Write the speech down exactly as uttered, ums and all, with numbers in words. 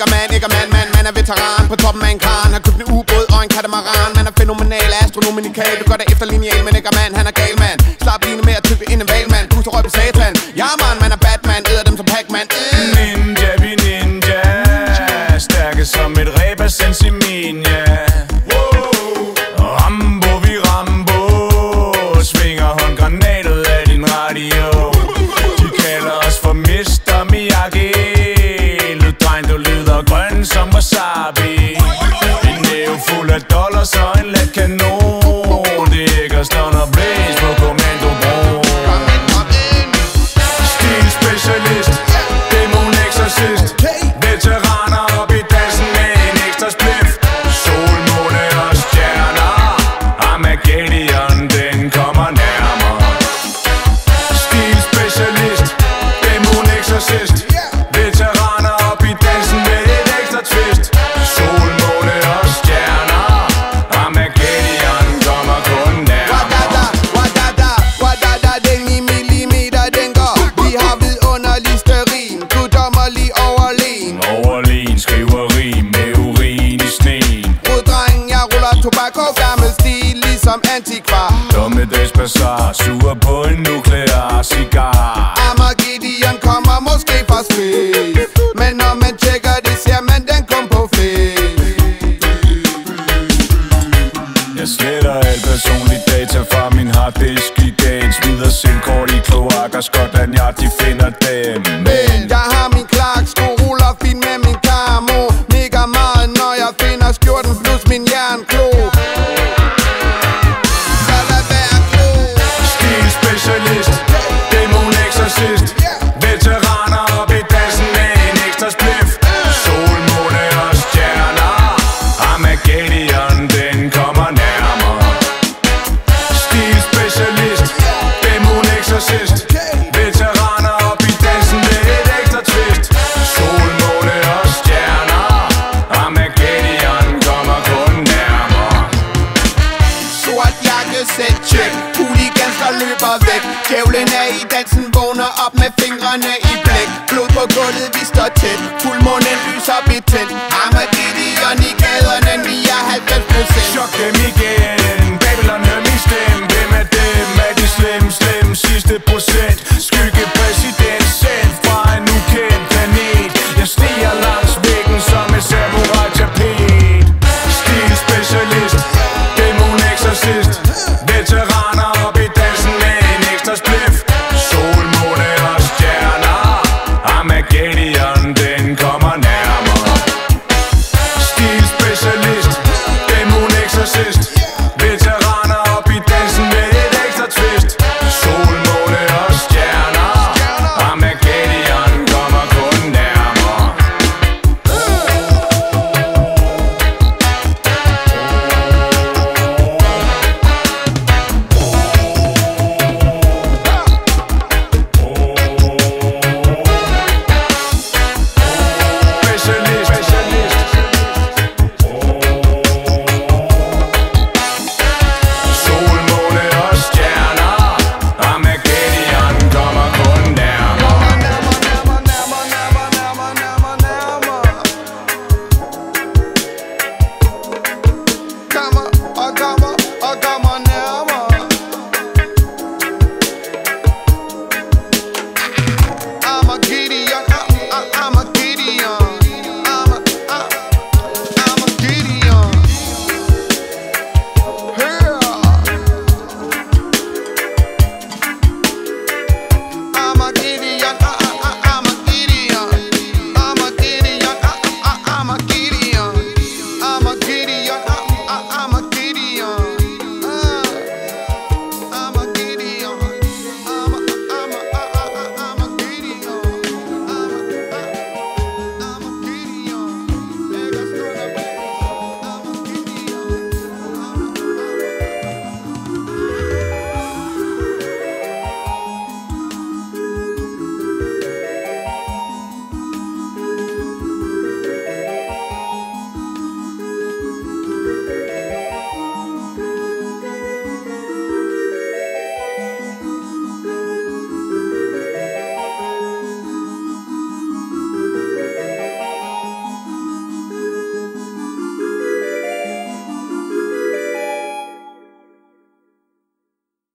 Niggerman, niggerman, man, man er veteran. På toppen af en kran, har købt en ubåd og en katamaran. Man er fænomenal, astronomikal. Du gør dig efter lineal, men niggerman, han er gal, mand. Slap line med at tykke ind en valgmand. Puster røg på satan. Ja, man, man er Batman, æder dem som Pac-Man. Ninja, vi ninja. Stærke som et ræb af Sensiminia. Rambo, vi Rambo. Svinger håndgranatet af din radio. De kalder os for mister Miyagi. Du lyder grøn som wasabi. En næve fuld af dollars og en let kanon. Det ægger stånd og blæs på kommandobroen. Stilspecialist, dæmonexorcist. Veteraner op i dansen med en ekstra spliff. Sol, måne og stjerner. Armagedion, den kommer nærmere. Stilspecialist, dæmonexorcist. Veteraner op i dansen med et ekstra twist. Sol, måne og stjerner. Armagedion kommer kun nærmere. Wadada, wadada, den i millimeter, den går. Vi har vidunderlig sterin, du dommer lige overlen. Overlen skriver rim med urin i sneen. Rød dreng, jeg ruller tobak og gammel stil, ligesom antikvar. Dommedagsbasar, suger på en nuklear cigar. Armagedion kommer måske fra spil. Men når man tjekker det, ser man den kom på fed. Jeg sletter alt personligt data fra min harddisk i dagen. Smider sindkort i kloakker, Skotland Yard, de finder dem. Men jeg har min klarksko, ruller fint med min karmo. Nikker meget, når jeg finder skjorten plus min jernklo. Så lad være klo. Stilspecialist, dæmonexorcist. Veteraner op i dansen med en ekstra spliff. Sol, måne og stjerner. Armagedion, den kommer nærmere. Stilspecialist, dæmonexorcist. Veteraner op i dansen med et ekstra twist. Sol, måne og stjerner. Armagedion kommer kun nærmere. Sort jakkesæt, check. Hooligans, der løber væk. Djævlen er i dansen, vågner op med fingrene i blæk. Blod på gulvet, vi står tæt. Fuldmånen lyser betændt. Armagedion i gaderne, nioghalvfems procent. Chok dem igen, Babylon hør min stemme. Hvem er dem? Er de slem, slem, sidste procent?